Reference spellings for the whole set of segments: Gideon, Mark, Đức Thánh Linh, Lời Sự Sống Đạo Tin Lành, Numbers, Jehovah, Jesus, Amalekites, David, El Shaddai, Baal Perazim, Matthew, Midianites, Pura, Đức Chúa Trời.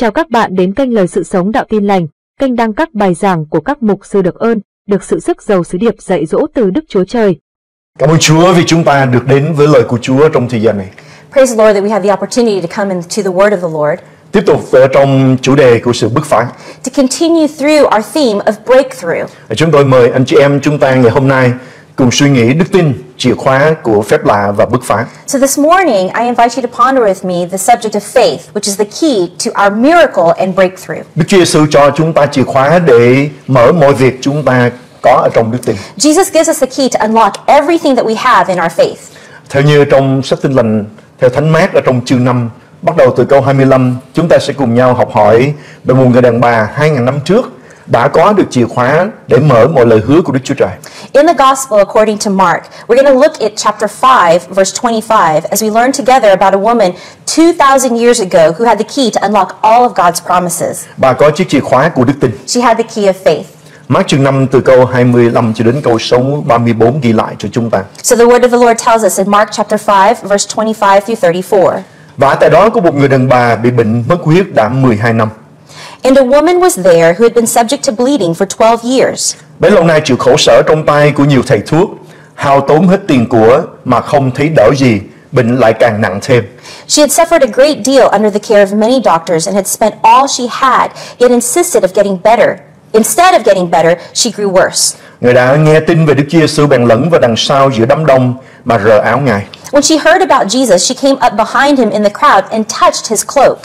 Chào các bạn đến kênh Lời Sự Sống Đạo Tin Lành, kênh đăng các bài giảng của các mục sư được ơn, được sự sức giàu sứ điệp dạy dỗ từ Đức Chúa Trời. Cảm ơn Chúa vì chúng ta được đến với lời của Chúa trong thời gian này. Praise the Lord that we have the opportunity to come into the word of the Lord. Tiếp tục trong chủ đề của sự bứt phá. To continue through our theme of breakthrough. Chúng tôi mời anh chị em chúng ta ngày hôm nay cùng suy nghĩ đức tin, chìa khóa của phép lạ và bứt phá. So this morning I invite you to ponder with me the subject of faith, which is the key to our miracle and breakthrough. Đức Chúa Giêsu cho chúng ta chìa khóa để mở mọi việc chúng ta có ở trong đức tin. Jesus gives us the key to unlock everything that we have in our faith. Theo như trong sách Tin Lành theo Thánh Mát ở trong chương 5, bắt đầu từ câu 25, chúng ta sẽ cùng nhau học hỏi về một người đàn bà 2000 năm trước đã có được chìa khóa để mở mọi lời hứa của Đức Chúa Trời. In the Gospel according to Mark, we're going to look at chapter 5 verse 25 as we learn together about a woman 2000 years ago who had the key to unlock all of God's promises. Bà có chiếc chìa khóa của đức tin. She had the key of faith. Mark chương 5 từ câu 25 cho đến câu 34 ghi lại cho chúng ta. So the word of the Lord tells us in Mark chapter 5 verse 25 through 34. Và tại đó có một người đàn bà bị bệnh mất huyết đã 12 năm. And a woman was there who had been subject to bleeding for 12 years. Bấy lâu nay chịu khổ sở trong tay của nhiều thầy thuốc, hao tốn hết tiền của mà không thấy đỡ gì, bệnh lại càng nặng thêm. She had suffered a great deal under the care of many doctors and had spent all she had, yet insisted of getting better. Instead of getting better, she grew worse. Người đã nghe tin về Đức Chúa Giêsu bèn lẫn vào đằng sau giữa đám đông mà rờ áo Ngài. When she heard about Jesus, she came up behind him in the crowd and touched his cloak.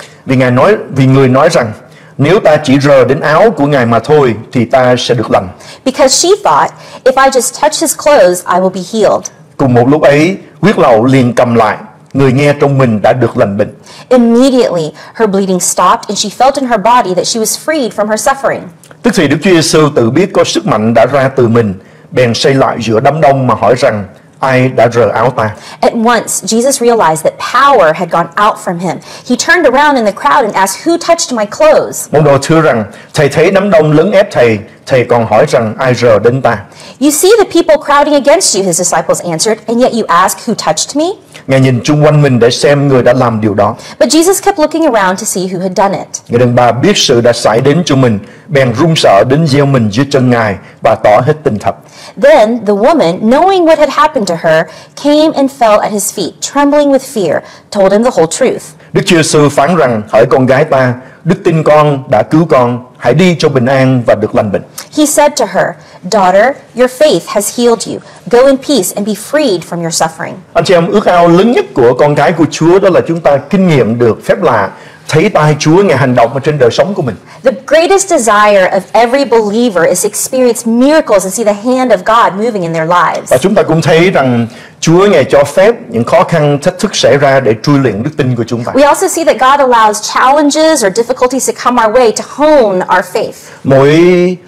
Vì người nói rằng nếu ta chỉ rờ đến áo của Ngài mà thôi thì ta sẽ được lành. Because she thought, if I just touch his clothes, I will be healed. Cùng một lúc ấy, huyết lậu liền cầm lại, người nghe trong mình đã được lành bệnh. Immediately, her bleeding stopped and she felt in her body that she was freed from her suffering. Tức thì Đức Chúa Giêsu tự biết có sức mạnh đã ra từ mình, bèn xây lại giữa đám đông mà hỏi rằng ai đã rờ áo ta? At once, Jesus realized that power had gone out from him. He turned around in the crowd and asked, "Who touched my clothes?" Môn đồ thưa rằng, thầy thấy đám đông lấn ép thầy, thầy còn hỏi rằng ai rờ đến ta? You see the people crowding against you, his disciples answered, and yet you ask, "Who touched me?" Ngài nhìn chung quanh mình để xem người đã làm điều đó. But Jesus kept looking around to see who had done it. Người đàn bà biết sự đã xảy đến cho mình, bèn run sợ đến gieo mình dưới chân Ngài và tỏ hết tình thật. Then the woman, knowing what had happened to her, came and fell at his feet, trembling with fear, told him the whole truth. Đức Chúa Giêsu phán rằng: Hỡi con gái ta, đức tin con đã cứu con, hãy đi cho bình an và được lành bệnh. He said to her, Daughter, your faith has healed you. Go in peace and be freed from your suffering. Anh chị em, ước ao lớn nhất của con cái của Chúa đó là chúng ta kinh nghiệm được phép lạ, thấy tay Chúa Ngài hành động ở trên đời sống của mình. The greatest desire of every believer is to experience miracles and see the hand of God moving in their lives. Và chúng ta cũng thấy rằng Chúa Ngài cho phép những khó khăn, thách thức xảy ra để trui luyện đức tin của chúng ta. We also see that God allows challenges or difficulties to come our way to hone our faith. Mỗi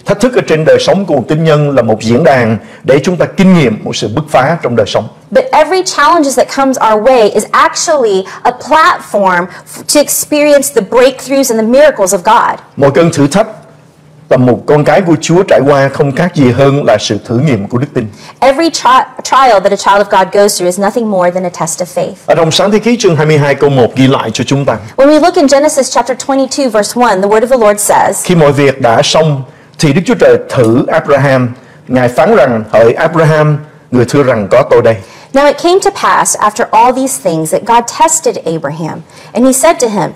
thách thức ở trên đời sống của một tín nhân là một diễn đàn để chúng ta kinh nghiệm một sự bứt phá trong đời sống. But every challenge that comes our way is actually a platform to experience the breakthroughs and the miracles of God. Mỗi cơn thử thách và một con cái của Chúa trải qua không khác gì hơn là sự thử nghiệm của đức tin. Every trial that a child of God goes through is nothing more than a test of faith. Ở trong Sáng Thế Ký chương 22 câu 1 ghi lại cho chúng ta. When we look in Genesis chapter 22 verse 1, the word of the Lord says. Khi mọi việc đã xong thì Đức Chúa Trời thử Abraham, Ngài phán rằng: Hỡi Abraham, người thưa rằng có tôi đây. Now it came to pass after all these things that God tested Abraham, and he said to him,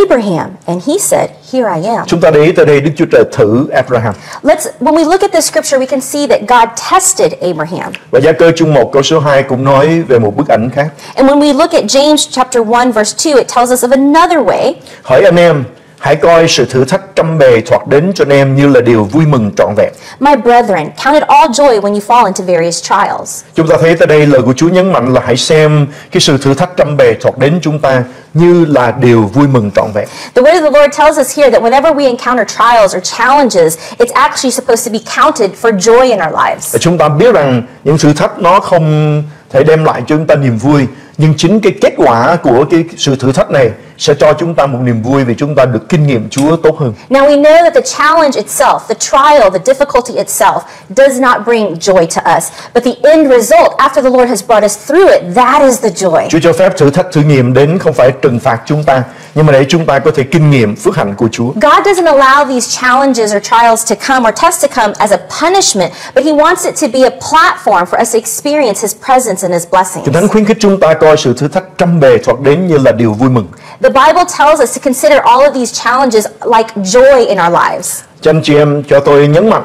Abraham, and he said, Here I am. Chúng ta để ý tới đây Đức Chúa Trời thử Abraham. When we look at this scripture, we can see that God tested Abraham. Và Gia Cơ chương 1 câu số 2 cũng nói về một bức ảnh khác. And when we look at James chapter 1 verse 2, it tells us of another way. Hỡi anh em, hãy coi sự thử thách trăm bề thoạt đến cho anh em như là điều vui mừng trọn vẹn. My brethren, count it all joy when you fall into various trials. Chúng ta thấy tại đây lời của Chúa nhấn mạnh là hãy xem cái sự thử thách trăm bề thoạt đến chúng ta như là điều vui mừng trọn vẹn. The word of the Lord tells us here that whenever we encounter trials or challenges, it's actually supposed to be counted for joy in our lives. Và chúng ta biết rằng những thử thách nó không thể đem lại cho chúng ta niềm vui, nhưng chính cái kết quả của cái sự thử thách này sẽ cho chúng ta một niềm vui vì chúng ta được kinh nghiệm Chúa tốt hơn. Now we know that the challenge itself, the trial, the difficulty itself does not bring joy to us, but the end result after the Lord has brought us through it, that is the joy. Chúa cho phép thử thách thử nghiệm đến không phải trừng phạt chúng ta, nhưng mà để chúng ta có thể kinh nghiệm phước hạnh của Chúa. God doesn't allow these challenges or trials to come or tests to come as a punishment, but he wants it to be a platform for us to experience his presence and his blessings. Kinh Thánh khuyến khích chúng ta coi sự thử thách trăm bề thoạt đến như là điều vui mừng. The Bible tells us to consider all of these challenges like joy in our lives. Cho anh chị em, cho tôi nhấn mạnh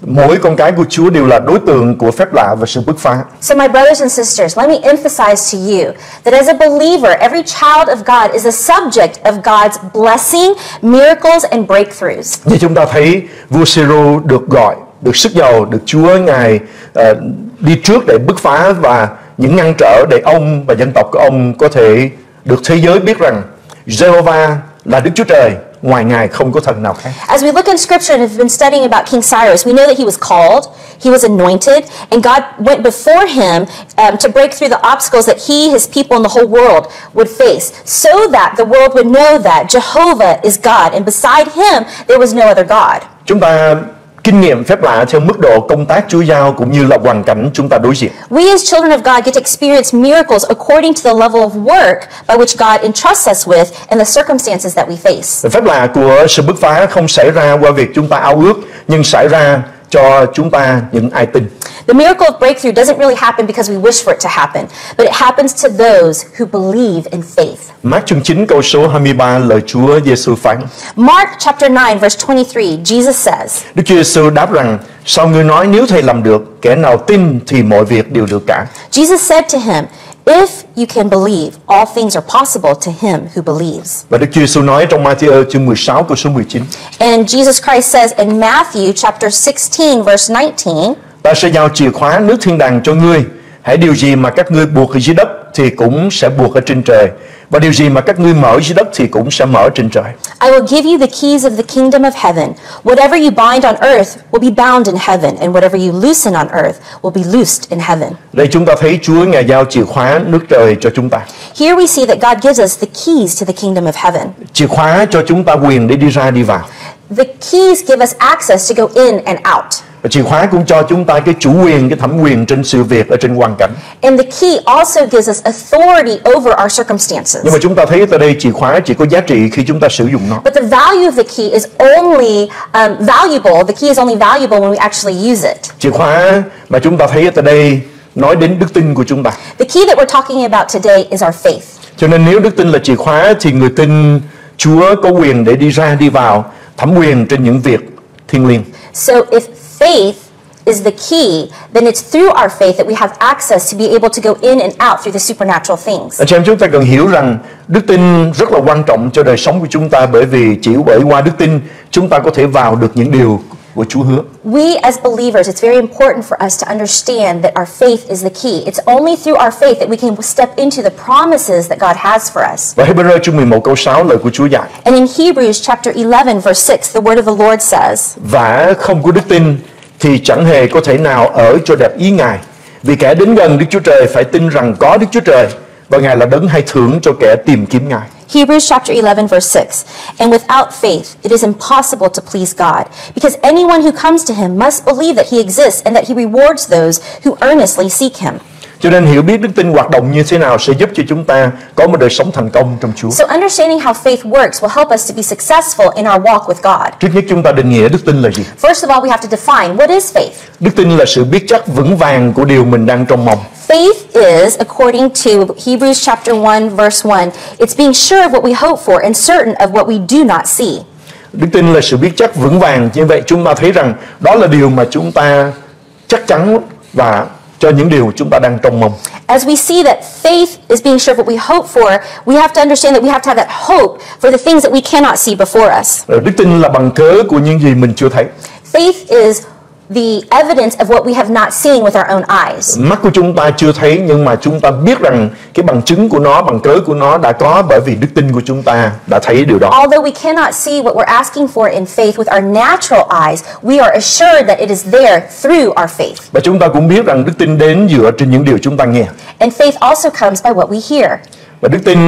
mỗi con cái của Chúa đều là đối tượng của phép lạ và sự bứt phá. So my brothers and sisters, let me emphasize to you that as a believer, every child of God is a subject of God's blessing, miracles and breakthroughs. Như chúng ta thấy, vua Cyrus được gọi, được sức giàu, được Chúa Ngài đi trước để bứt phá và những ngăn trở để ông và dân tộc của ông có thể được thế giới biết rằng Jehovah là Đức Chúa Trời, ngoài Ngài không có thần nào khác. As we look in Scripture and have been studying about King Cyrus, we know that he was called, he was anointed, and God went before him to break through the obstacles that he, his people, and the whole world would face, so that the world would know that Jehovah is God, and beside him there was no other God. Chúng ta kinh nghiệm phép lạ theo mức độ công tác Chúa giao cũng như là hoàn cảnh chúng ta đối diện. We as children of God get to experience miracles according to the level of work by which God entrusts us with and the circumstances that we face. Phép lạ của sự bứt phá không xảy ra qua việc chúng ta ao ước, nhưng xảy ra cho chúng ta những ai tin. The miracle of breakthrough doesn't really happen because we wish for it to happen, but it happens to those who believe in faith. Mark chương 9 câu số 23 lời Chúa Giêsu phán. Mark chapter 9 verse 23 Jesus says. Đức Chúa Giêsu đáp rằng: "Sao ngươi nói nếu thầy làm được, kẻ nào tin thì mọi việc đều được cả." Jesus said to him, "If you can believe, all things are possible to him who believes." Và Đức Chúa Giêsu nói trong Matthew chương 16 câu số 19. And Jesus Christ says in Matthew chapter 16 verse 19. Ta sẽ giao chìa khóa nước thiên đàng cho ngươi. Hãy điều gì mà các ngươi buộc ở dưới đất thì cũng sẽ buộc ở trên trời, và điều gì mà các ngươi mở dưới đất thì cũng sẽ mở trên trời. I will give you the keys of the kingdom of heaven. Whatever you bind on earth will be bound in heaven, and whatever you loosen on earth will be loosed in heaven. Đây chúng ta thấy Chúa Ngài giao chìa khóa nước trời cho chúng ta. Here we see that God gives us the keys to the kingdom of heaven. Chìa khóa cho chúng ta quyền để đi ra đi vào. The keys give us access to go in and out. Và chìa khóa cũng cho chúng ta cái chủ quyền, cái thẩm quyền trên sự việc ở trên hoàn cảnh. And the key also gives us authority over our circumstances. Nhưng mà chúng ta thấy tại đây chìa khóa chỉ có giá trị khi chúng ta sử dụng nó. But the value of the key is only valuable. The key is only valuable when we actually use it. Chìa khóa mà chúng ta thấy tại đây nói đến đức tin của chúng ta. The key that we're talking about today is our faith. Cho nên nếu đức tin là chìa khóa thì người tin Chúa có quyền để đi ra đi vào, thẩm quyền trên những việc thiêng liêng. So if faith is the key, then it's through our faith that we have access to be able to go in and out through the supernatural things. Anh chị em, chúng ta cần hiểu rằng đức tin rất là quan trọng cho đời sống của chúng ta, bởi vì chỉ bởi qua đức tin chúng ta có thể vào được những điều của Chúa hứa. We as believers, it's very important for us to understand that our faith is the key. It's only through our faith that we can step into the promises that God has for us. Và Hebrews chương 11 câu 6 lời của Chúa dạy. And in Hebrews chapter 11 verse 6 the word of the Lord says. Vả không có đức tin thì chẳng hề có thể nào ở cho đẹp ý Ngài, vì kẻ đến gần Đức Chúa Trời phải tin rằng có Đức Chúa Trời, và Ngài là đấng hay thưởng cho kẻ tìm kiếm Ngài. Hebrews chapter 11 verse 6. And without faith it is impossible to please God, because anyone who comes to him must believe that he exists and that he rewards those who earnestly seek him. Cho nên hiểu biết đức tin hoạt động như thế nào sẽ giúp cho chúng ta có một đời sống thành công trong Chúa. So understanding how faith works will help us to be successful in our walk with God. Trước nhất chúng ta định nghĩa đức tin là gì? First of all we have to define what is faith. Đức tin là sự biết chắc vững vàng của điều mình đang trông mong. Faith is, according to Hebrews chapter 1 verse 1, it's being sure of what we hope for and certain of what we do not see. Đức tin là sự biết chắc vững vàng, như vậy chúng ta thấy rằng đó là điều mà chúng ta chắc chắn và cho những điều chúng ta đang trông mong. As we see that faith is being sure of what we hope for, we have to understand that we have to have that hope for the things that we cannot see before us. Đức tin là bằng cớ của những gì mình chưa thấy. Faith is the evidence of what we have not seen with our own eyes. Mắt của chúng ta chưa thấy nhưng mà chúng ta biết rằng cái bằng chứng của nó, bằng cớ của nó đã có, bởi vì đức tin của chúng ta đã thấy điều đó. Although we cannot see what we're asking for in faith with our natural eyes, we are assured that it is there through our faith. Và chúng ta cũng biết rằng đức tin đến dựa trên những điều chúng ta nghe. And faith also comes by what we hear. Và đức tin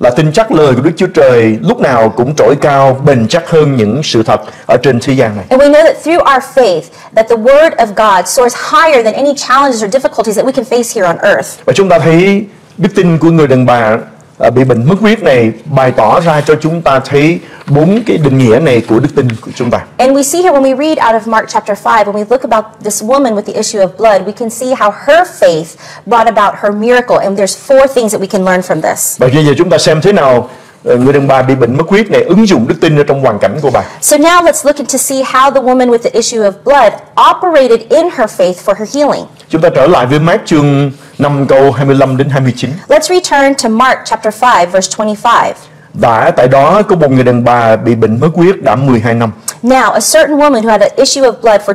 là tin chắc lời của Đức Chúa Trời lúc nào cũng trỗi cao, bền chắc hơn những sự thật ở trên thế gian này. And we know that through our faith that the word of God soars higher than any challenges or difficulties that we can face here on earth. Và chúng ta thấy đức tin của người đàn bà bị bệnh mất huyết này bày tỏ ra cho chúng ta thấy bốn cái định nghĩa này của đức tin của chúng ta. And we see here when we read out of Mark chapter 5, when we look about this woman with the issue of blood, we can see how her faith brought about her miracle, and there's four things that we can learn from this. Và bây giờ chúng ta xem thế nào người đàn bà bị bệnh mất huyết này ứng dụng đức tin ở trong hoàn cảnh của bà. So now let's look into see how the woman with the issue of blood operated in her faith for her healing. Chúng ta trở lại với Mark chương 5 câu 25 đến 29. Let's return to Mark chapter 5 verse 25. Và tại đó có một người đàn bà bị bệnh mất huyết đã 12 năm. Now a certain woman who had an issue of blood for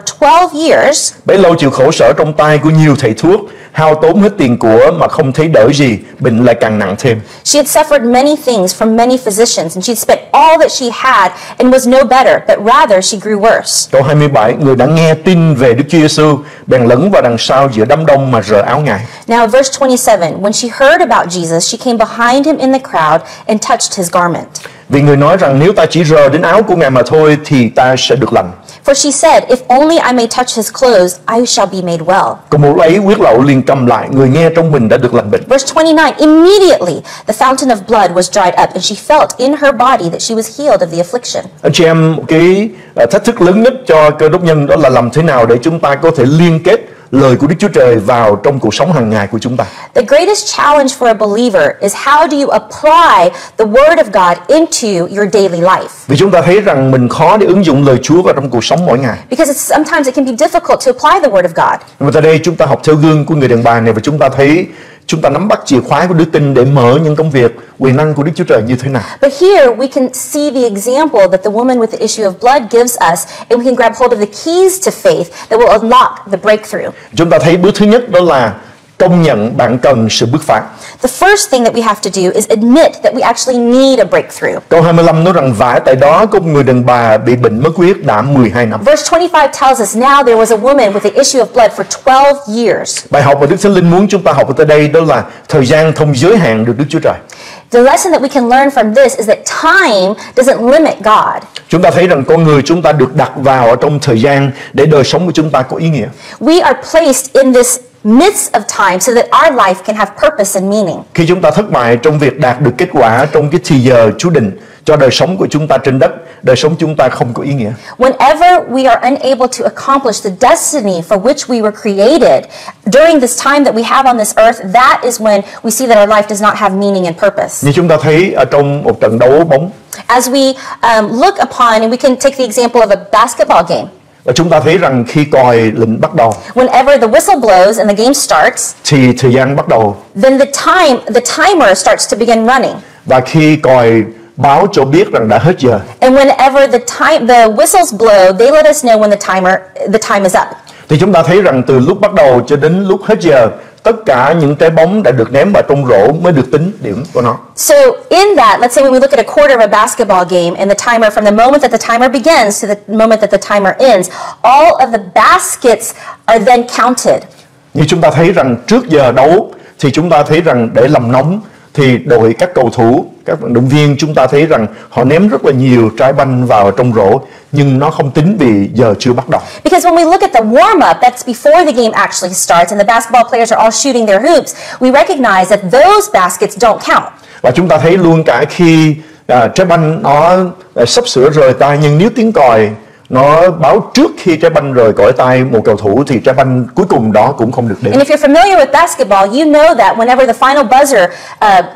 12 years. Bấy lâu chịu khổ sở trong tay của nhiều thầy thuốc, hao tốn hết tiền của mà không thấy đỡ gì, bệnh lại càng nặng thêm. She had suffered many things from many physicians and she spent all that she had and was no better, but rather she grew worse. Câu 27, người đã nghe tin về Đức Chúa Giêsu, bèn lẫn vào đằng sau giữa đám đông mà rờ áo Ngài. Now verse 27, when she heard about Jesus, she came behind him in the crowd and touched his garment. Vì người nói rằng nếu ta chỉ rờ đến áo của Ngài mà thôi thì ta sẽ được lành. For she said, if only I may touch his clothes, I shall be made well. Cô mụ ấy huyết lậu liền cầm lại, người nghe trong mình đã được lành bệnh. Verse 29, immediately the fountain of blood was dried up and she felt in her body that she was healed of the affliction. Anh chị em, cái thách thức lớn nhất cho cơ đốc nhân đó là làm thế nào để chúng ta có thể liên kết lời của Đức Chúa Trời vào trong cuộc sống hàng ngày của chúng ta. The greatest challenge for a believer is how do you apply the word of God into your daily life. Vì chúng ta thấy rằng mình khó để ứng dụng lời Chúa vào trong cuộc sống mỗi ngày. Because sometimes it can be difficult to apply the word of God. Và tại đây chúng ta học theo gương của người đàn bà này và chúng ta thấy chúng ta nắm bắt chìa khóa của đức tin để mở những công việc quyền năng của Đức Chúa Trời như thế nào. But here we can see the example that the woman with the issue of blood gives us, and we can grab hold of the keys to faith that will unlock the breakthrough. Chúng ta thấy bước thứ nhất đó là công nhận bạn cần sự bứt phá. The first thing that we have to do is admit that we actually need a breakthrough. Câu 25 nói rằng vả tại đó có một người đàn bà bị bệnh mất huyết đã 12 năm. Verse 25 tells us now there was a woman with the issue of blood for 12 years. Bài học mà Đức Thánh Linh muốn chúng ta học ở tại đây đó là thời gian không giới hạn được Đức Chúa Trời. The lesson that we can learn from this is that time doesn't limit God. Chúng ta thấy rằng con người chúng ta được đặt vào ở trong thời gian để đời sống của chúng ta có ý nghĩa. We are placed in this midst of time so that our life can have purpose and meaning. Khi chúng ta thất bại trong việc đạt được kết quả trong cái thì giờ chú định cho đời sống của chúng ta trên đất, đời sống chúng ta không có ý nghĩa. Whenever we are unable to accomplish the destiny for which we were created during this time that we have on this earth, that is when we see that our life does not have meaning and purpose. Như chúng ta thấy ở trong một trận đấu bóng. As we look upon, and we can take the example of a basketball game. Và chúng ta thấy rằng khi còi lệnh bắt đầu, whenever the whistle blows and the game starts, thì thời gian bắt đầu. Then the timer starts to begin running. Và khi còi báo cho biết rằng đã hết giờ. And whenever the whistles blow, they let us know when the time is up. Thì chúng ta thấy rằng từ lúc bắt đầu cho đến lúc hết giờ, tất cả những trái bóng đã được ném vào trong rổ mới được tính điểm của nó. So in that, let's say when we look at a quarter of a basketball game and the timer, from the moment that the timer begins to the moment that the timer ends, all of the baskets are then counted. Như chúng ta thấy rằng trước giờ đấu thì chúng ta thấy rằng để làm nóng thì đội các cầu thủ, các vận động viên chúng ta thấy rằng họ ném rất là nhiều trái banh vào trong rổ nhưng nó không tính vì giờ chưa bắt đầu. Because when we look at the warm up that's before the game actually starts and the basketball players are all shooting their hoops, we recognize that those baskets don't count. Và chúng ta thấy luôn cả khi trái banh nó sắp sửa rời tay nhưng nếu tiếng còi nó báo trước khi trái banh rời khỏi tay một cầu thủ thì trái banh cuối cùng đó cũng không được đếm. And if you're familiar with basketball, you know that whenever the final buzzer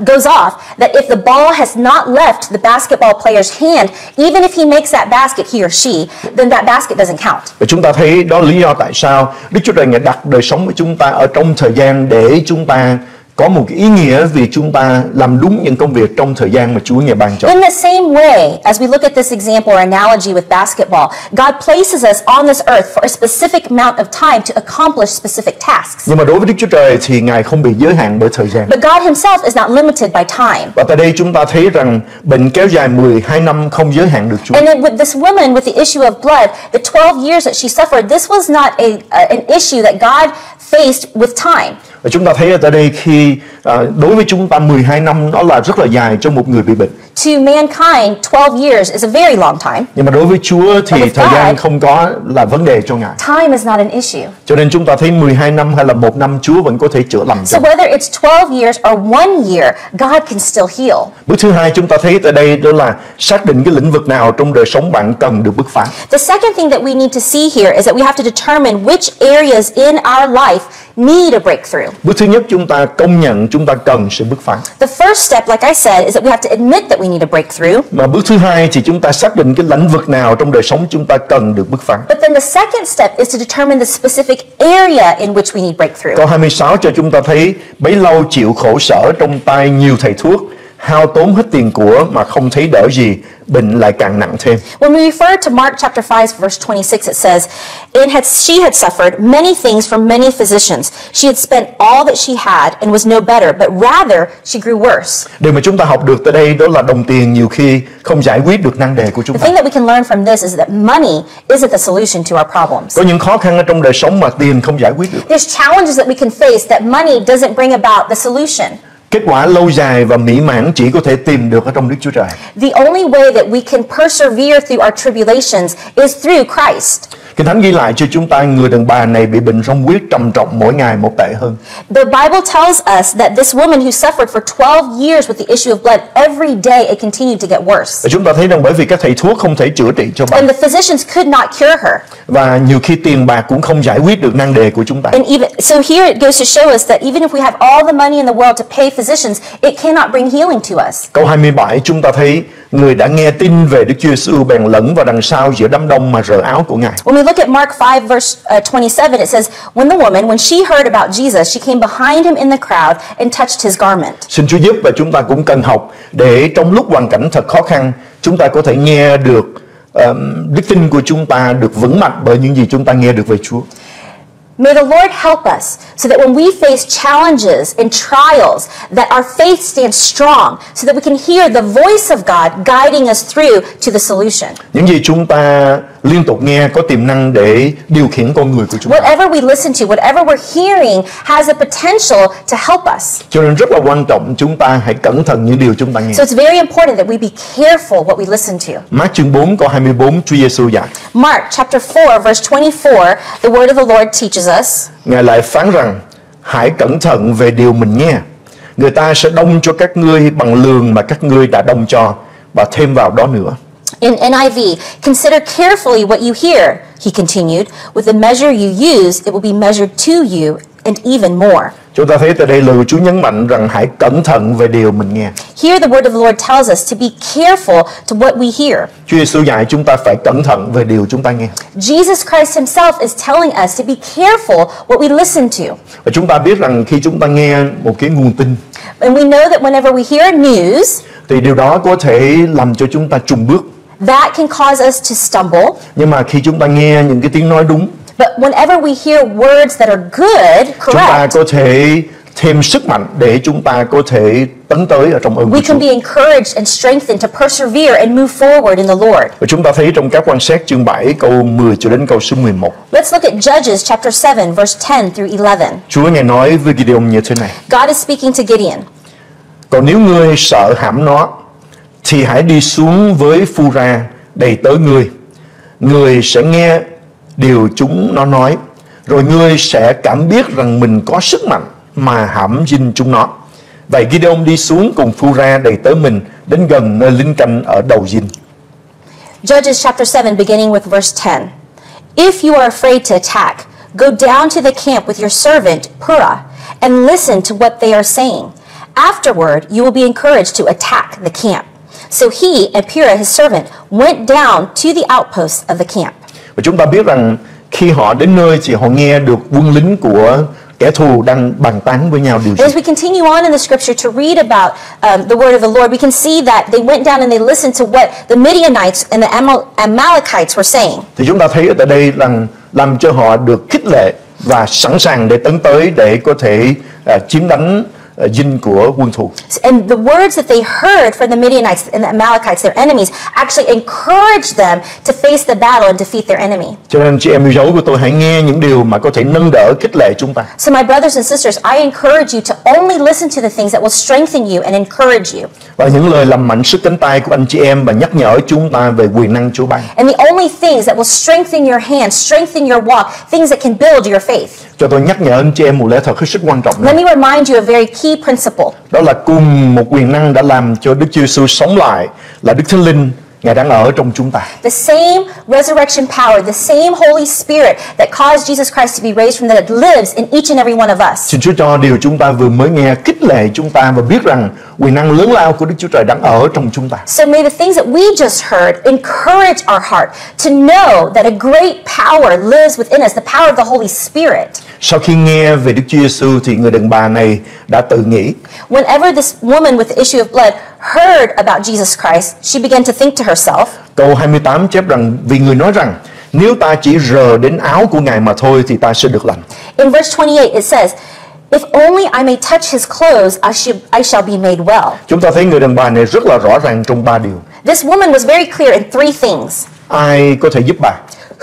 goes off, that if the ball has not left the basketball player's hand, even if he makes that basket, he or she, then that basket doesn't count. Và chúng ta thấy đó lý do tại sao Đức Chúa Trời Ngài đặt đời sống của chúng ta ở trong thời gian để chúng ta có một cái ý nghĩa vì chúng ta làm đúng những công việc trong thời gian mà Chúa Ngài ban cho. In the same way, as we look at this example or analogy with basketball, God places us on this earth for a specific amount of time to accomplish specific tasks. Nhưng mà đối với Đức Chúa Trời thì Ngài không bị giới hạn bởi thời gian. But God himself is not limited by time. Và tại đây chúng ta thấy rằng bệnh kéo dài 12 năm không giới hạn được Chúa. And with this woman with the issue of blood, the 12 years that she suffered, this was not an issue that God faced with time. Và chúng ta thấy ở tại đây khi đối với chúng ta 12 năm đó là rất là dài cho một người bị bệnh. To mankind, 12 years is a very long time. Nhưng mà đối với Chúa thì thời gian không có là vấn đề cho Ngài. Time is not an issue. Cho nên chúng ta thấy 12 năm hay là 1 năm Chúa vẫn có thể chữa lành. So whether it's 12 years or 1 year, God can still heal. Bước thứ hai chúng ta thấy tại đây đó là xác định cái lĩnh vực nào trong đời sống bạn cần được bứt phá. The second thing that we need to see here is that we have to determine which areas in our life need a breakthrough. Bước thứ nhất chúng ta công nhận chúng ta cần sự bứt phá. The first step, like I said, is that we have to admit that we need a breakthrough. Và bước thứ hai thì chúng ta xác định cái lĩnh vực nào trong đời sống chúng ta cần được bứt phá. But then the second step is to determine the specific area in which we need breakthrough. Câu 26 cho chúng ta thấy bấy lâu chịu khổ sở trong tay nhiều thầy thuốc, hao tốn hết tiền của mà không thấy đỡ gì, bệnh lại càng nặng thêm. When we refer to Mark chapter 5 verse 26, it says, she had suffered many things from many physicians. She had spent all that she had and was no better, but rather she grew worse. Điều mà chúng ta học được tại đây đó là đồng tiền nhiều khi không giải quyết được nan đề của chúng ta. The thing that we can learn from this is that money isn't the solution to our problems. Có những khó khăn ở trong đời sống mà tiền không giải quyết được. There's challenges that we can face that money doesn't bring about the solution. Kết quả lâu dài và mỹ mãn chỉ có thể tìm được ở trong Đức Chúa Trời. The only way that we can persevere through our tribulations is through Christ. Kinh Thánh ghi lại cho chúng ta người đàn bà này bị bệnh rong huyết trầm trọng mỗi ngày một tệ hơn. The Bible tells us that this woman who suffered for 12 years with the issue of blood, every day it continued to get worse. Và chúng ta thấy rằng bởi vì các thầy thuốc không thể chữa trị cho bà. And the physicians could not cure her. Và nhiều khi tiền bạc cũng không giải quyết được nan đề của chúng ta. And even so here it goes to show us that even if we have all the money in the world to pay physicians, it cannot bring healing to us. Câu 27 chúng ta thấy người đã nghe tin về Đức Chúa Giêsu bèn lẫn vào đằng sau giữa đám đông mà rờ áo của Ngài. Look at Mark 5 verse 27. It says, when the woman, when she heard about Jesus, she came behind him in the crowd and touched his garment. Xin Chúa giúp và chúng ta cũng cần học để trong lúc hoàn cảnh thật khó khăn, chúng ta có thể nghe được đức tin của chúng ta được vững mạnh bởi những gì chúng ta nghe được về Chúa. May the Lord help us so that when we face challenges and trials, that our faith stands strong so that we can hear the voice of God guiding us through to the solution. Những gì chúng ta liên tục nghe có tiềm năng để điều khiển con người của chúng ta. Whatever we listen to, whatever we're hearing has a potential to help us. Cho nên rất là quan trọng chúng ta hãy cẩn thận những điều chúng ta nghe. So it's very important that we be careful what we listen to. Mark chương 4 câu 24 Chúa Giêsu dạy. Mark chapter 4 verse 24, the word of the Lord teaches us. Ngài lại phán rằng hãy cẩn thận về điều mình nghe. Người ta sẽ đong cho các ngươi bằng lường mà các ngươi đã đong cho và thêm vào đó nữa. In NIV, consider carefully what you hear, he continued. With the measure you use, it will be measured to you and even more. Chúng ta thấy tại đây lời Chúa nhấn mạnh rằng hãy cẩn thận về điều mình nghe. Here the word of the Lord tells us to be careful to what we hear. Chúa Giêsu dạy chúng ta phải cẩn thận về điều chúng ta nghe. Jesus Christ himself is telling us to be careful what we listen to. Và chúng ta biết rằng khi chúng ta nghe một cái nguồn tin. And we know that whenever we hear news, thì điều đó có thể làm cho chúng ta chùn bước. That can cause us to stumble. Nhưng mà khi chúng ta nghe những cái tiếng nói đúng. But whenever we hear words that are good, correct. Chúng ta có thể thêm sức mạnh để chúng ta có thể tấn tới ở trong ơn Chúa. We can be encouraged and strengthened to persevere and move forward in the Lord. Và chúng ta thấy trong các quan sát chương 7 câu 10 cho đến câu số 11. Let's look at Judges chapter 7 verse 10 through 11. Chúa Ngài nói với Gideon như thế này. God is speaking to Gideon. Còn nếu ngươi sợ hãm nó thì hãy đi xuống với Pura đầy tớ ngươi. Ngươi sẽ nghe điều chúng nó nói, rồi ngươi sẽ cảm biết rằng mình có sức mạnh mà hãm dinh chúng nó. Vậy Gideon đi xuống cùng Pura đầy tớ mình đến gần nơi lính canh ở đầu dinh. Judges chapter 7 beginning with verse 10. If you are afraid to attack, go down to the camp with your servant Pura and listen to what they are saying. Afterward, you will be encouraged to attack the camp. So he and Pura his servant went down to the outposts of the camp. Và chúng ta biết rằng khi họ đến nơi thì họ nghe được quân lính của kẻ thù đang bàn tán với nhau điều gì. As we continue on in the scripture to read about the word of the Lord, we can see that they went down and they listened to what the Midianites and the Amalekites were saying. Thì chúng ta thấy ở tại đây rằng làm cho họ được khích lệ và sẵn sàng để tấn tới để có thể chiếm đánh dinh của quân thù. And the words that they heard from the Midianites and the Amalekites, their enemies, actually encouraged them to face the battle and defeat their enemy. Cho nên chị em yêu dấu của tôi hãy nghe những điều mà có thể nâng đỡ khích lệ chúng ta. So my brothers and sisters, I encourage you to only listen to the things that will strengthen you and encourage you. Và những lời làm mạnh sức cánh tay của anh chị em và nhắc nhở chúng ta về quyền năng Chúa ban. And the only things that will strengthen your hand, strengthen your walk, things that can build your faith. Cho tôi nhắc nhở anh chị em một lẽ thật hết sức quan trọng này. Let me remind you a very key principle. Đó là cùng một quyền năng đã làm cho Đức Chúa Giêsu sống lại là Đức Thánh Linh, Ngài đang ở trong chúng ta. The same resurrection power, the same Holy Spirit that caused Jesus Christ to be raised from the dead lives in each and every one of us. Xin Chúa cho điều chúng ta vừa mới nghe khích lệ chúng ta và biết rằng quyền năng lớn lao của Đức Chúa Trời đang ở trong chúng ta. So may the things that we just heard encourage our heart to know that a great power lives within us, the power of the Holy Spirit. Sau khi nghe về Đức Chúa Giêsu thì người đàn bà này đã tự nghĩ. Whenever this woman with the issue of blood heard about Jesus Christ, she began to think to herself. Câu 28 chép rằng vì người nói rằng nếu ta chỉ rờ đến áo của Ngài mà thôi thì ta sẽ được lành. In verse 28 it says, if only I may touch his clothes, I shall be made well. Chúng ta thấy người đàn bà này rất là rõ ràng trong ba điều. This woman was very clear in three things. Ai có thể giúp bà?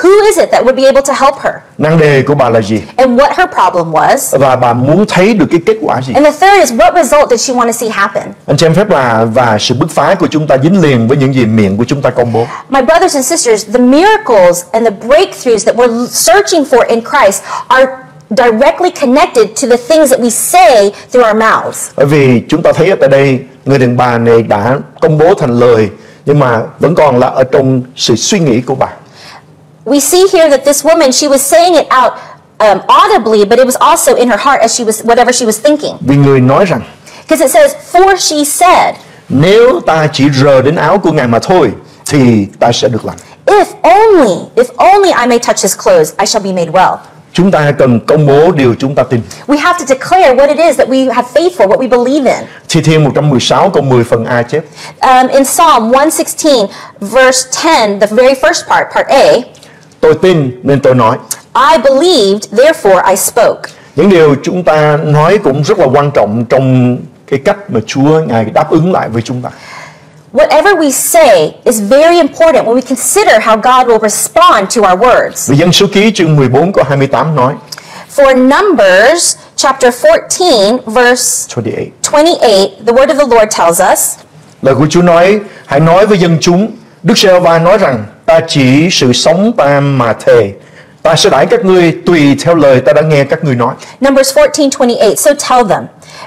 Who is it that would be able to help her? Năng đề của bà là gì? And what her problem was? Và bà muốn thấy được cái kết quả gì? And the third is what result did she want to see happen? Anh chị em phép là và sự bứt phá của chúng ta dính liền với những gì miệng của chúng ta công bố. My brothers and sisters, the miracles and the breakthroughs that we're searching for in Christ are directly connected to the things that we say through our mouths. Bởi vì chúng ta thấy ở tại đây người đàn bà này đã công bố thành lời nhưng mà vẫn còn là ở trong sự suy nghĩ của bà. We see here that this woman, she was saying it out audibly, but it was also in her heart as she was whatever she was thinking. Vì người nói rằng. Because it says, for she said. Nếu ta chỉ rờ đến áo của Ngài mà thôi, thì ta sẽ được lành. If only I may touch his clothes, I shall be made well. Chúng ta cần công bố điều chúng ta tin. We have to declare what it is that we have faith for, what we believe in. Thi Thiên 116 câu 10 phần A chép. In Psalm 116 verse 10, the very first part, part A. Tôi tin nên tôi nói. I believed, therefore I spoke. Những điều chúng ta nói cũng rất là quan trọng trong cái cách mà Chúa Ngài đáp ứng lại với chúng ta. Whatever we say is very important when we consider how God will respond to our words. Vì Dân Số Ký chương 14 câu 28 nói. For Numbers chapter 14 verse 28, the word of the Lord tells us. Lời của Chúa nói, hãy nói với dân chúng, Đức Giê-hô-va nói rằng ta chỉ sự sống ta mà thề, ta sẽ đãi các ngươi tùy theo lời ta đã nghe các ngươi nói. Numbers 14:28. So tell them,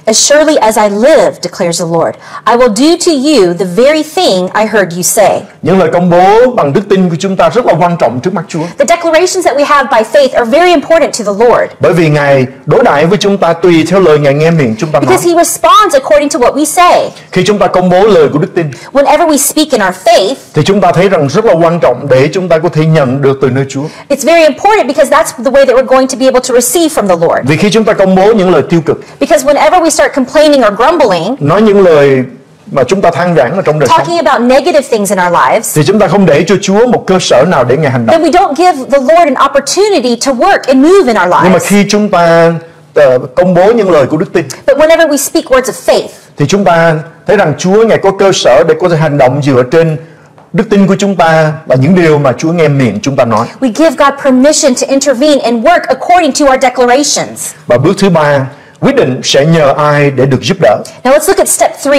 as surely as I live, declares the Lord, I will do to you the very thing I heard you say. Những lời công bố bằng đức tin của chúng ta rất là quan trọng trước mặt Chúa. The declarations that we have by faith are very important to the Lord. Bởi vì Ngài đối đãi với chúng ta tùy theo lời Ngài nghe miệng chúng ta nói. Because He responds according to what we say. Khi chúng ta công bố lời của đức tin, whenever we speak in our faith, thì chúng ta thấy rằng rất là quan trọng để chúng ta có thể nhận được từ nơi Chúa. It's very important because that's the way that we're going to be able to receive from the Lord. Vì khi chúng ta công bố những lời tiêu cực, because whenever we start complaining or grumbling, nói những lời mà chúng ta than vãn ở trong đời sống, talking about negative things in our lives, thì chúng ta không để cho Chúa một cơ sở nào để Ngài hành động. Then we don't give the Lord an opportunity to work and move in our lives. Nhưng mà khi chúng ta công bố những lời của đức tin, but whenever we speak words of faith, thì chúng ta thấy rằng Chúa Ngài có cơ sở để có thể hành động dựa trên đức tin của chúng ta và những điều mà Chúa nghe miệng chúng ta nói. We give God permission to intervene and work according to our declarations. Và bước thứ ba, quyết định sẽ nhờ ai để được giúp đỡ. Now let's look at step 3.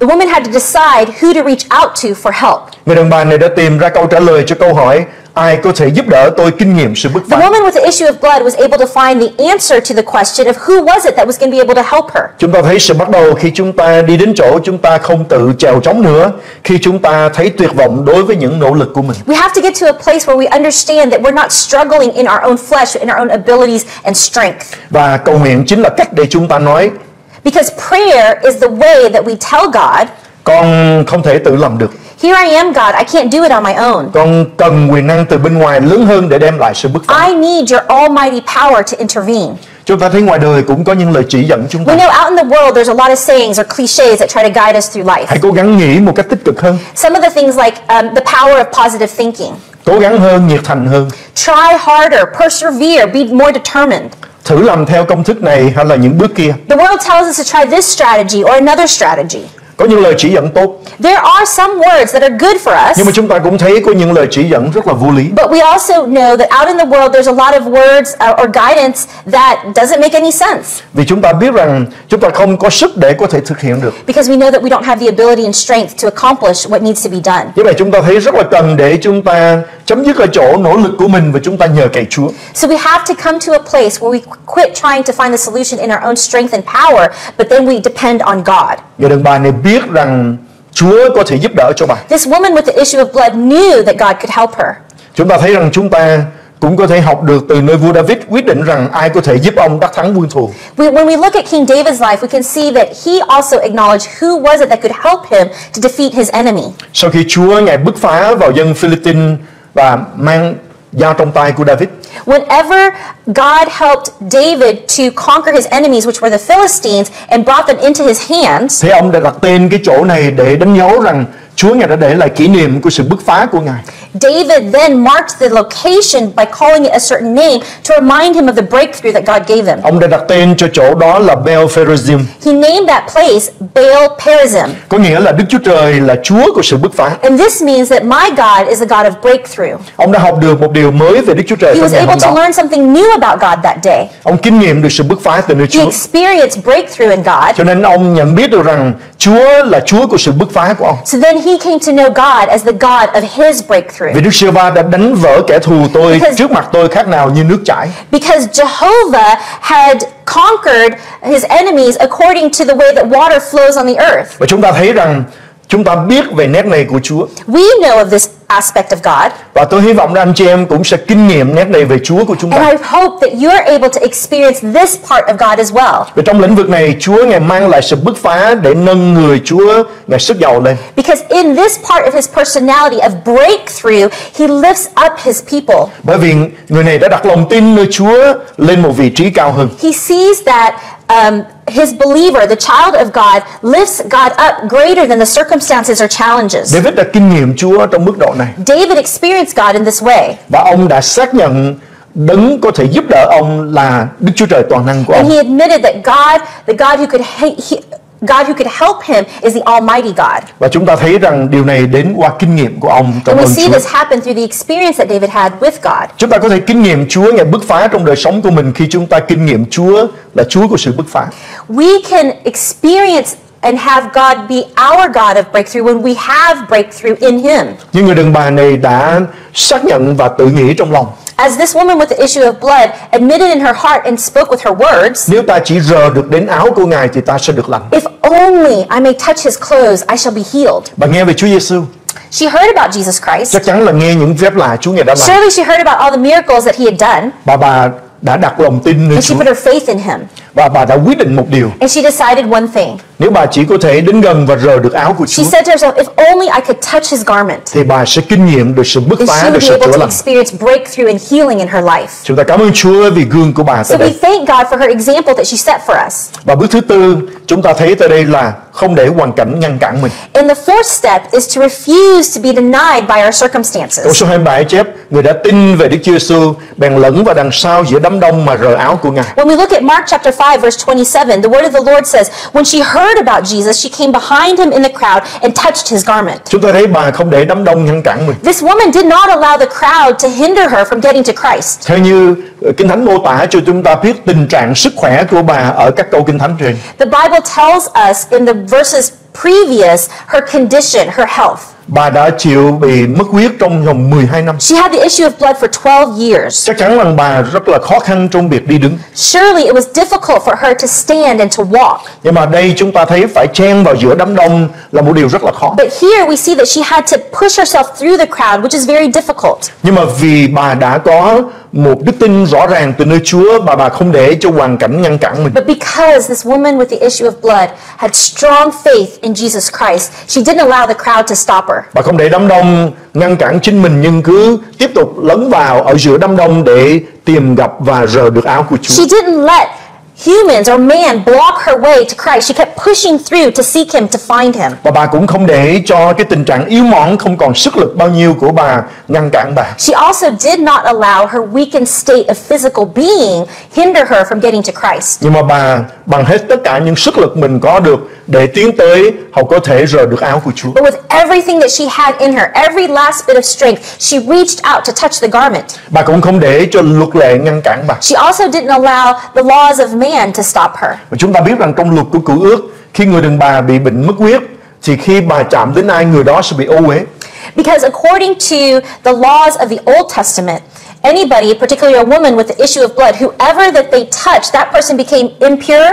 The woman had to decide who to reach out to for help. Người đàn bà này đã tìm ra câu trả lời cho câu hỏi ai có thể giúp đỡ tôi kinh nghiệm sự bứt phá. The woman with the issue of blood was able to find the answer to the question of who was it that was going to be able to help her. Chúng ta thấy sự bắt đầu khi chúng ta đi đến chỗ chúng ta không tự trèo trống nữa, khi chúng ta thấy tuyệt vọng đối với những nỗ lực của mình. We have to get to a place where we understand that we're not struggling in our own flesh, in our own abilities and strength. Và cầu nguyện chính là cách để chúng ta nói. Because prayer is the way that we tell God. Con không thể tự làm được. Here I am, God. I can't do it on my own. Con cần quyền năng từ bên ngoài lớn hơn để đem lại sự bứt phá. I need your almighty power to intervene. Chúng ta thấy ngoài đời cũng có những lời chỉ dẫn chúng ta. We know out in the world there's a lot of sayings or clichés that try to guide us through life. Hãy cố gắng nghĩ một cách tích cực hơn. Some of the things like the power of positive thinking. Cố gắng hơn, nhiệt thành hơn. Try harder, persevere, be more determined. thử làm theo công thức này hay là những bước kia. The world tells us to try this strategy or another strategy. Có những lời chỉ dẫn tốt. There are some words that are good for us. Nhưng mà chúng ta cũng thấy có những lời chỉ dẫn rất là vô lý. But we also know that out in the world there's a lot of words or guidance that doesn't make any sense. Vì chúng ta biết rằng chúng ta không có sức để có thể thực hiện được. Because we know that we don't have the ability and strength to accomplish what needs to be done. Như vậy chúng ta thấy rất là cần để chúng ta chấm dứt ở chỗ nỗ lực của mình và chúng ta nhờ cậy Chúa. So we have to come to a place where we quit trying to find the solution in our own strength and power, but then we depend on God. Và đừng bà này biết rằng Chúa có thể giúp đỡ cho bà. This woman with the issue of blood knew that God could help her. Chúng ta thấy rằng chúng ta cũng có thể học được từ nơi vua David quyết định rằng ai có thể giúp ông đắc thắng quân thù. When we look at King David's life, we can see that he also acknowledged who was it that could help him to defeat his enemy. Sau khi Chúa ngài bứt phá vào dân Philippines và mang dao trong tay của David. Whenever God helped David to conquer his enemies, which were the Philistines, and brought them into his hands. Thế ông đã đặt tên cái chỗ này để đánh dấu rằng Chúa ngài đã để lại kỷ niệm của sự bứt phá của ngài. David then marked the location by calling it a certain name to remind him of the breakthrough that God gave him. Ông đã đặt tên cho chỗ đó là Baal Perazim. He named that place Baal Perazim. Có nghĩa là Đức Chúa Trời là Chúa của sự bứt phá. And this means that my God is the God of breakthrough. Ông đã học được một điều mới về Đức Chúa Trời. He was able to learn something new about God that day. Ông kinh nghiệm được sự bứt phá từ nơi Chúa. He experienced breakthrough in God. Cho nên ông nhận biết được rằng Chúa là Chúa của sự bứt phá của ông. So then he came to know God as the God of his breakthrough. Vì Đức Giê-hô-va đã đánh vỡ kẻ thù tôi trước mặt tôi khác nào như nước chảy. Because Jehovah had conquered his enemies according to the way that water flows on the earth. Và chúng ta thấy rằng chúng ta biết về nét này của Chúa. We know of this aspect of God. Và tôi hy vọng rằng anh chị em cũng sẽ kinh nghiệm nét này về Chúa của chúng ta. And I hope that you are able to experience this part of God as well. Và trong lĩnh vực này, Chúa ngài mang lại sự bứt phá để nâng người Chúa ngài sức giàu lên. Because in this part of his personality of breakthrough, he lifts up his people. Bởi vì người này đã đặt lòng tin nơi Chúa lên một vị trí cao hơn. He sees that his believer, the child of God, lifts God up greater than the circumstances or challenges. David đã kinh nghiệm Chúa trong mức độ này. David experienced God in this way. Và ông đã xác nhận đấng có thể giúp đỡ ông là Đức Chúa Trời toàn năng của ông. And he admitted that God, the God who could help him is the Almighty God. Và chúng ta thấy rằng điều này đến qua kinh nghiệm của ông trong ơn Chúa. And we see this happen through the experience that David had with God. Chúng ta có thể kinh nghiệm Chúa ngài bứt phá trong đời sống của mình khi chúng ta kinh nghiệm Chúa là Chúa của sự bứt phá. We can experience and have God be our God of breakthrough when we have breakthrough in him. Những người đàn bà này đã xác nhận và tự nghĩ trong lòng. As this woman with the issue of blood admitted in her heart and spoke with her words. Nếu ta chỉ rờ được đến áo của ngài thì ta sẽ được lành. If only I may touch his clothes, I shall be healed. Bà nghe về Chúa Giêsu. She heard about Jesus Christ. Chắc chắn là nghe những phép lạ Chúa ngài đã làm. Surely she heard about all the miracles that he had done. Bà đã đặt lòng tin nơi Chúa. And she put her faith in him. Và bà đã quyết định một điều. And she decided one thing. Nếu bà chỉ có thể đến gần và rờ được áo của Chúa, she said to herself, if only I could touch his garment, thì bà sẽ kinh nghiệm được sự bứt phá, được sự chữa lành. Chúng ta cảm ơn Chúa vì gương của bà tại đây. So we thank God for her example that she set for us. Và bước thứ tư chúng ta thấy tại đây là không để hoàn cảnh ngăn cản mình. And the fourth step is to refuse to be denied by our circumstances. Câu số 27 chép người đã tin về Đức Chúa Giêsu bèn lẫn vào đằng sau giữa đám đông mà rờ áo của ngài. When we look at Mark chapter 5 verse 27, the word of the Lord says, when she heard about Jesus, she came behind him in the crowd and touched his garment. Chúng ta thấy bà không để đám đông ngăn cản mình. This woman did not allow the crowd to hinder her from getting to Christ. Theo như Kinh Thánh mô tả cho chúng ta biết tình trạng sức khỏe của bà ở các câu Kinh Thánh trên. The Bible tells us in the verses previous her condition, her health. Bà đã chịu bị mất huyết trong vòng 12 năm. She had the issue of blood for 12 years. Chắc chắn rằng bà rất là khó khăn trong việc đi đứng. Surely it was difficult for her to stand and to walk. Nhưng mà đây chúng ta thấy phải chen vào giữa đám đông là một điều rất là khó. But here we see that she had to push herself through the crowd, which is very difficult. Nhưng mà vì bà đã có một đức tin rõ ràng từ nơi Chúa mà bà không để cho hoàn cảnh ngăn cản mình. But because this woman with the issue of blood had strong faith in Jesus Christ, she didn't allow the crowd to stop her. Bà không để đám đông ngăn cản chính mình nhưng cứ tiếp tục lấn vào ở giữa đám đông để tìm gặp và rờ được áo của Chúa. She didn't let humans or man block her way to Christ. She kept pushing through to seek him, to find him. Và bà cũng không để cho cái tình trạng yếu mọn không còn sức lực bao nhiêu của bà ngăn cản bà. She also did not allow her weakened state of physical being hinder her from getting to Christ. Nhưng mà bà bằng hết tất cả những sức lực mình có được để tiến tới hầu có thể rờ được áo của Chúa. But with everything that she had in her, every last bit of strength, she reached out to touch the garment. Bà cũng không để cho luật lệ ngăn cản bà. She also didn't allow the laws of man to stop her. Và chúng ta biết rằng trong luật của Cựu Ước, khi người đàn bà bị bệnh mất huyết, thì khi bà chạm đến ai người đó sẽ bị ô uế. Because according to the laws of the Old Testament, anybody, particularly a woman with the issue of blood, whoever that they touched, that person became impure.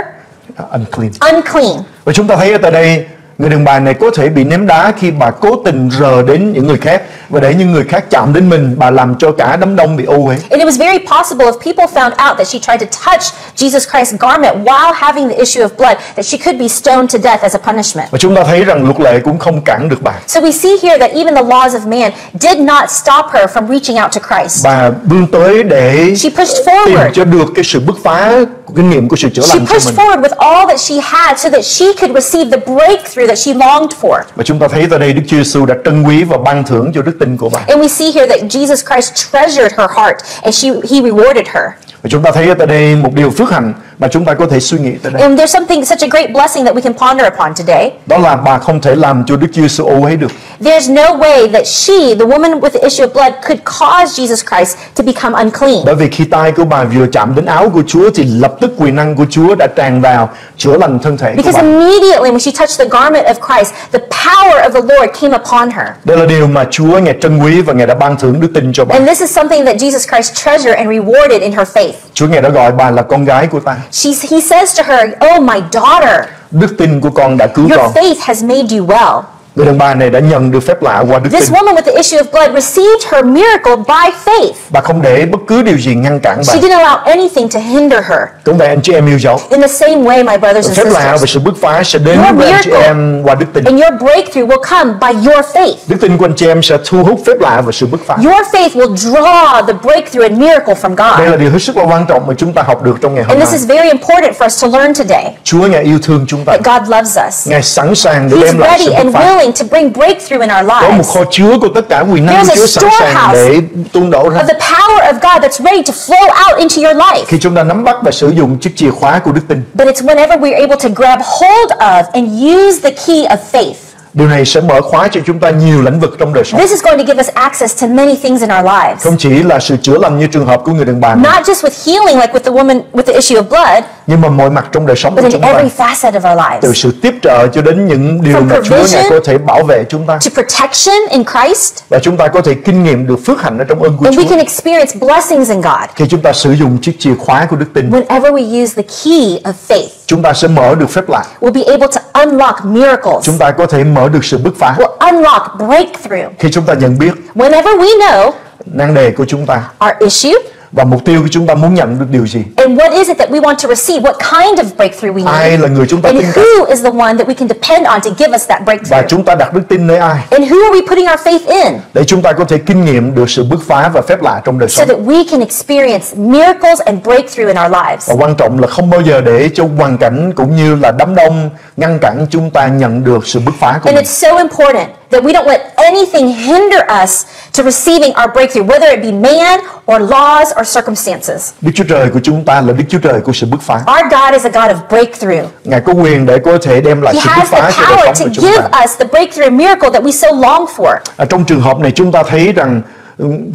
Unclean. Và chúng ta thấy ở tại đây người đàn bà này có thể bị ném đá khi bà cố tình rờ đến những người khác, và để những người khác chạm đến mình, bà làm cho cả đám đông bị ô uế. And it was very possible if people found out that she tried to touch Jesus Christ's garment while having the issue of blood, that she could be stoned to death as a punishment. Và chúng ta thấy rằng luật lệ cũng không cản được bà. So we see here that even the laws of man did not stop her from reaching out to Christ. Bà vươn tới để tìm cho được cái sự bứt phá của kinh nghiệm của sự chữa lành của mình. She pushed forward with all that she had so that she could receive the breakthrough that she longed for. Và chúng ta thấy tại đây Đức Chúa Giêsu đã trân quý và ban thưởng cho đức tin của bà. And we see here that Jesus Christ treasured her heart and he rewarded her. Và chúng ta thấy tại đây một điều phước hạnh mà chúng ta có thể suy nghĩ tại đây. And there's something such a great blessing that we can ponder upon today. Đó là bà không thể làm cho Đức Chúa Giêsu ô uế được. There's no way that she, the woman with the issue of blood, could cause Jesus Christ to become unclean. Bởi vì khi tay của bà vừa chạm đến áo của Chúa thì lập tức quyền năng của Chúa đã tràn vào chữa lành thân thể của bà. Because immediately when she touched the garment of Christ, the power of the Lord came upon her. Đây là điều mà Chúa Ngài trân quý và Ngài đã ban thưởng đức tin cho bà. And this is something that Jesus Christ treasured and rewarded in her faith. Chúa Ngài đã gọi bà là con gái của ta. He says to her, "Oh my daughter, đức tin của con đã cứu con." Your faith has made you well. Người đàn bà này đã nhận được phép lạ qua đức tin. This woman with the issue of blood received her miracle by faith. Bà không để bất cứ điều gì ngăn cản bà. She didn't allow anything to hinder her. Cũng vậy anh chị em yêu dấu. In the same way, my brothers and sisters. Phép lạ và sự bứt phá sẽ đến với anh chị em qua đức tin. And your breakthrough will come by your faith. Đức tin của anh chị em sẽ thu hút phép lạ và sự bứt phá. Your faith will draw the breakthrough and miracle from God. Đây là điều hết sức là quan trọng mà chúng ta học được trong ngày hôm nay. And this is very important for us to learn today. Chúa Ngài yêu thương chúng ta. That God loves us. Ngài sẵn sàng để đem lại sự bứt phá. To bring breakthrough in our lives. Có một kho chứa của tất cả quyền năng của Chúa sẵn sàng để tuôn đổ ra. Of the power of God that's ready to flow out into your life. Khi chúng ta nắm bắt và sử dụng chiếc chìa khóa của đức tin. But it's whenever we're able to grab hold of and use the key of faith. Điều này sẽ mở khóa cho chúng ta nhiều lĩnh vực trong đời sống. This is going to give us access to many things in our lives. Không chỉ là sự chữa lành như trường hợp của người đàn bà. Not just with healing like with the woman with the issue of blood. Nhưng mà mọi mặt trong đời sống của chúng ta. But in every facet of our lives. Từ sự tiếp trợ cho đến những điều mà Chúa Ngài có thể bảo vệ chúng ta. To protection in Christ. Và chúng ta có thể kinh nghiệm được phước hạnh ở trong ơn của Chúa. And we can experience blessings in God. Khi chúng ta sử dụng chiếc chìa khóa của đức tin. Whenever we use the key of faith. Chúng ta sẽ mở được phép lạ. We'll be able to unlock miracles. Chúng ta có thể mở được sự bứt phá. We'll unlock breakthrough. Khi chúng ta nhận biết. Whenever we know. Nan đề của chúng ta. Our issue. Và mục tiêu của chúng ta muốn nhận được điều gì? And what is it that we want to receive? What kind of breakthrough we need? Ai là người chúng ta tin cậy? And who is the one that we can depend on to give us that breakthrough? Và chúng ta đặt đức tin nơi ai? And who are we putting our faith in? Để chúng ta có thể kinh nghiệm được sự bứt phá và phép lạ trong đời sống. So that we can experience miracles and breakthrough in our lives. Và quan trọng là không bao giờ để cho hoàn cảnh cũng như là đám đông ngăn cản chúng ta nhận được sự bứt phá của mình. And it's so important that we don't let anything hinder us to receiving our breakthrough, whether it be man or laws or circumstances. Đức Chúa Trời của chúng ta là Đức Chúa Trời của sự bứt phá. Our God is a God of breakthrough. Ngài có quyền để có thể đem lại sự bứt phá cho đời sống của chúng ta. He has the power to give us the breakthrough miracle that we so long for. Trong trường hợp này chúng ta thấy rằng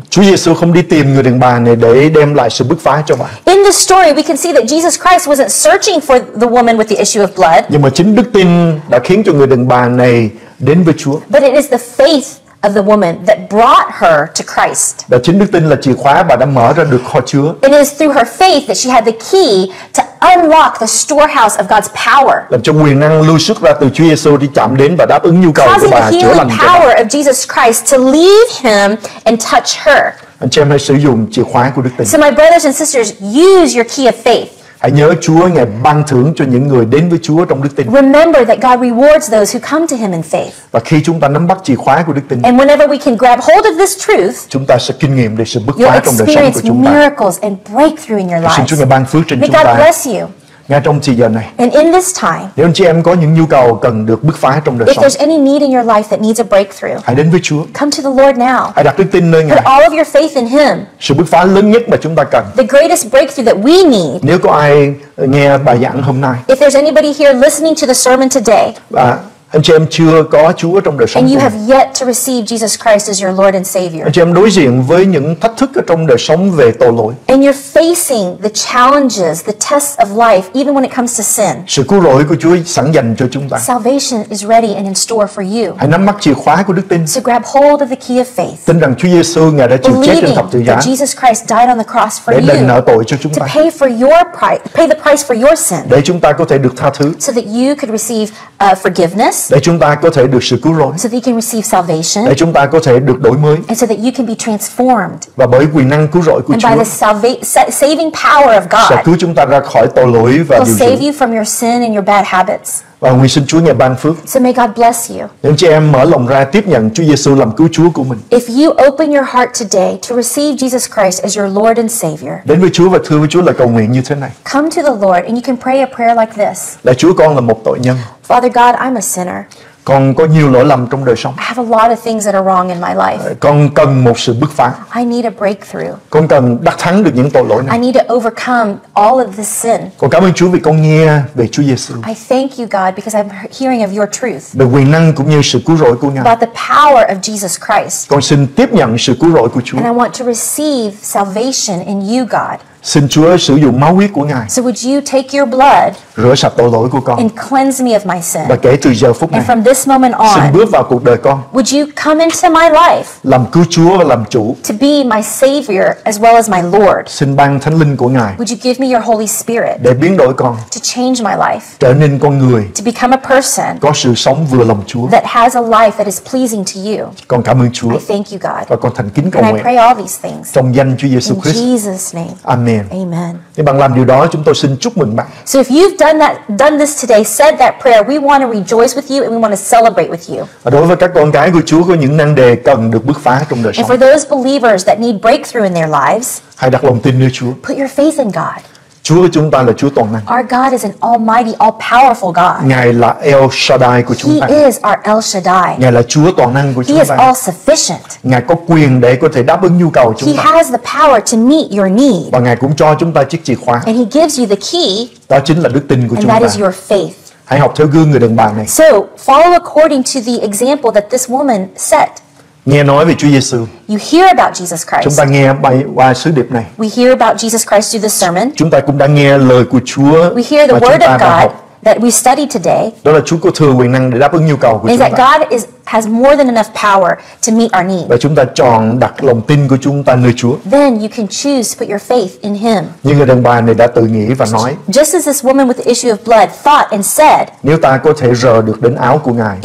Chúa Giêsu không đi tìm người đàn bà này để đem lại sự bứt phá cho bà. In the story, we can see that Jesus Christ wasn't searching for the woman with the issue of blood. Nhưng mà chính đức tin đã khiến cho người đàn bà này đến với Chúa. But it is the faith of the woman that brought her to Christ. Và chính đức tin là chìa khóa bà đã mở ra được kho chứa. It is through her faith that she had the key to unlock the storehouse of God's power. Làm cho quyền năng lưu xuất ra từ Chúa Giêsu đi chạm đến và đáp ứng nhu cầu của bà chữa lành. The power of Jesus Christ to leave him and touch her. Anh chị em hãy sử dụng chìa khóa của đức tin. So my brothers and sisters, use your key of faith. Hãy nhớ Chúa Ngài ban thưởng cho những người đến với Chúa trong đức tin. Remember that God rewards those who come to him in faith. Và khi chúng ta nắm bắt chìa khóa của đức tin. And whenever we can grab hold of this truth, chúng ta sẽ kinh nghiệm được sự bứt phá trong đời sống của chúng ta. You'll experience miracles and breakthrough in your life. Xin Chúa Ngài ban phước trên chúng ta. May God bless you. ngay trong thời gian này. And in this time, nếu anh chị em có những nhu cầu cần được bứt phá trong đời sống, if there's any need in your life that needs a breakthrough, hãy đến với Chúa. Come to the Lord now. Hãy đặt đức tin nơi Ngài. Put all of your faith in Him. Sự bứt phá lớn nhất mà chúng ta cần. The greatest breakthrough that we need. Nếu có ai nghe bài giảng hôm nay, if there's anybody here listening to the sermon today, anh chị em chưa có Chúa trong đời sống. And you have yet to receive Jesus Christ as your Lord and Savior. Anh chị em đối diện với những thách thức ở trong đời sống về tội lỗi. And you're facing the challenges, the tests of life, even when it comes to sin. Sự cứu rỗi của Chúa sẵn dành cho chúng ta. Salvation is ready and in store for you. Hãy nắm bắt chìa khóa của đức tin. So grab hold of the key of faith. Tin rằng Chúa Giêsu Ngài đã chịu chết trên thập tự giá. Jesus Christ died on the cross for you. Để đền nợ tội cho chúng ta. To pay for your price, pay the price for your sin. Để chúng ta có thể được tha thứ. So that you could receive forgiveness. Để chúng ta có thể được sự cứu rỗi. So that you can receive salvation. Để chúng ta có thể được đổi mới. And so that you can be transformed. Và bởi quyền năng cứu rỗi của Chúa. And by the saving power of God. Sẽ cứu chúng ta ra khỏi tội lỗi và điều dữ. Will save you from your sin and your bad habits. Và nguyện xin Chúa Ngài ban phước. So may God bless you. Những chị em mở lòng ra tiếp nhận Chúa Giêsu làm cứu Chúa của mình. If you open your heart today to receive Jesus Christ as your Lord and Savior. Đến với Chúa và thưa với Chúa lời cầu nguyện như thế này. Come to the Lord and you can pray a prayer like this. Lạy Chúa, con là một tội nhân. Father God, I'm a sinner. Con có nhiều lỗi lầm trong đời sống. I have a lot of things that are wrong in my life. Con cần một sự bứt phá. I need a breakthrough. Con cần đắc thắng được những tội lỗi này. I need to overcome all of this sin. Con cảm ơn Chúa vì con nghe về Chúa Giêsu. I thank you God because I'm hearing of your truth. Về quyền năng cũng như sự cứu rỗi của Ngài. About the power of Jesus Christ. Con xin tiếp nhận sự cứu rỗi của Chúa. And I want to receive salvation in you God. Xin Chúa sử dụng máu huyết của Ngài. So would you take your blood, rửa sạch tội lỗi của con, and cleanse me of my sin. Và kể từ giờ phút này, and from this moment on, xin bước vào cuộc đời con. Would you come into my life, làm cứu Chúa và làm chủ, to be my Savior as well as my Lord. Xin ban Thánh Linh của Ngài. Would you give me your Holy Spirit, để biến đổi con, to change my life, trở nên con người, to become a person, có sự sống vừa lòng Chúa, that has a life that is pleasing to you. Con cảm ơn Chúa. I thank you God. Và con thành kính cầu nguyện. And I pray all these things trong danh Chúa Giêsu Christ. In Jesus' name. Amen. Amen. Nếu bạn làm điều đó, chúng tôi xin chúc mừng bạn. So if you've done this today, said that prayer, we want to rejoice with you and we want to celebrate with you. Và đối với các con cái của Chúa có những nan đề cần được bứt phá trong đời sống. And for those believers that need breakthrough in their lives, hãy đặt lòng tin nơi Chúa. Put your faith in God. Chúa của chúng ta là Chúa toàn năng. Our God is an almighty, all-powerful God. Ngài là El Shaddai của chúng ta. He is our El Shaddai. Ngài là Chúa toàn năng của chúng ta. He is all-sufficient. Ngài có quyền để có thể đáp ứng nhu cầu chúng ta. He has the power to meet your need. Và Ngài cũng cho chúng ta chiếc chìa khóa. And He gives you the key. Đó chính là đức tin của chúng ta. And that is your faith. Hãy học theo gương người đàn bà này. So follow according to the example that this woman set. Nghe nói về Chúa Giêsu. You hear about Jesus Christ. Chúng ta nghe qua sứ điệp này. We hear about Jesus Christ through this sermon. Chúng ta cũng đã nghe lời của Chúa. We hear the word of God that we study today. Đó là Chúa có thừa quyền năng để đáp ứng nhu cầu của chúng ta. Is that God has more than enough power to meet our needs. Và chúng ta chọn đặt lòng tin của chúng ta nơi Chúa. Then you can choose to put your faith in Him. Như người đàn bà này đã tự nghĩ và nói. Just as this woman with the issue of blood thought and said. Nếu ta có thể rờ được đến áo của Ngài.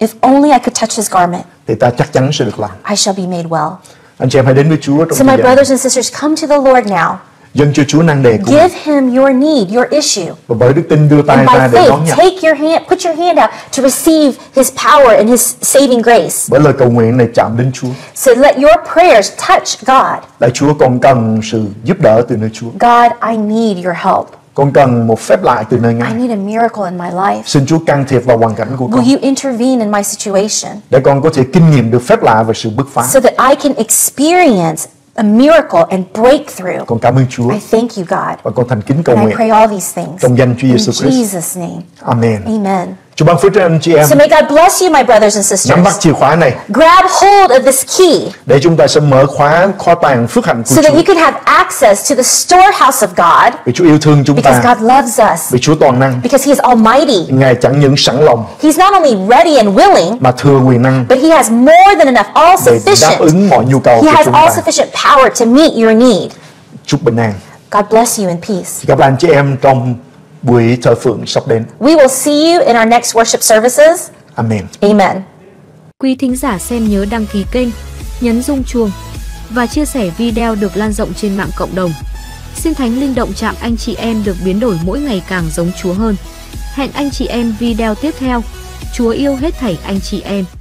If only I could touch His garment. Thì ta chắc chắn sẽ được lành. I shall be made well. Anh chị em hãy đến với Chúa trong. So my brothers and sisters, come to the Lord now. Dâng cho Chúa năng đề của mình. Give Him your need, your issue. Và bởi đức tin đưa tay ra để đón nhận. And by faith, take your hand, put your hand out to receive His power and His saving grace. Bởi lời cầu nguyện này chạm đến Chúa. So let your prayers touch God. Lạy Chúa, con cần sự giúp đỡ từ nơi Chúa. God, I need your help. Con cần một phép lạ từ nơi Ngài. I need a miracle in my life. Xin Chúa can thiệp vào hoàn cảnh của con. Will you intervene in my situation? Để con có thể kinh nghiệm được phép lạ và sự bứt phá. So that I can experience a miracle and breakthrough. Con cảm ơn Chúa. I thank you God. Và con thành kính cầu nguyện. I pray all these things. Trong danh Chúa Giêsu Christ. In Jesus' name. Amen. Amen. Chúa ban phước cho anh chị em. So may God bless you my brothers and sisters. Nắm bắt chìa khóa này. Grab hold of this key. Để chúng ta sẽ mở kho tàng phước hạnh của Chúa. So that you can have access to the storehouse of God. Vì Chúa yêu thương chúng ta. Because God loves us. Vì Chúa toàn năng. Because He is almighty. Ngài chẳng những sẵn lòng. He's not only ready and willing. Mà thừa quyền năng. But He has more than enough, all sufficient. Để đáp ứng mọi nhu cầu của chúng ta. He has all sufficient power to meet your need. Chúc bình an. God bless you in peace. Gặp lại anh chị em trong buổi thờ phượng sắp đến. We will see you in our next worship services. Amen. Amen. Quý thính giả xem nhớ đăng ký kênh, nhấn rung chuông và chia sẻ video được lan rộng trên mạng cộng đồng. Xin Thánh Linh động chạm anh chị em được biến đổi mỗi ngày càng giống Chúa hơn. Hẹn anh chị em video tiếp theo. Chúa yêu hết thảy anh chị em.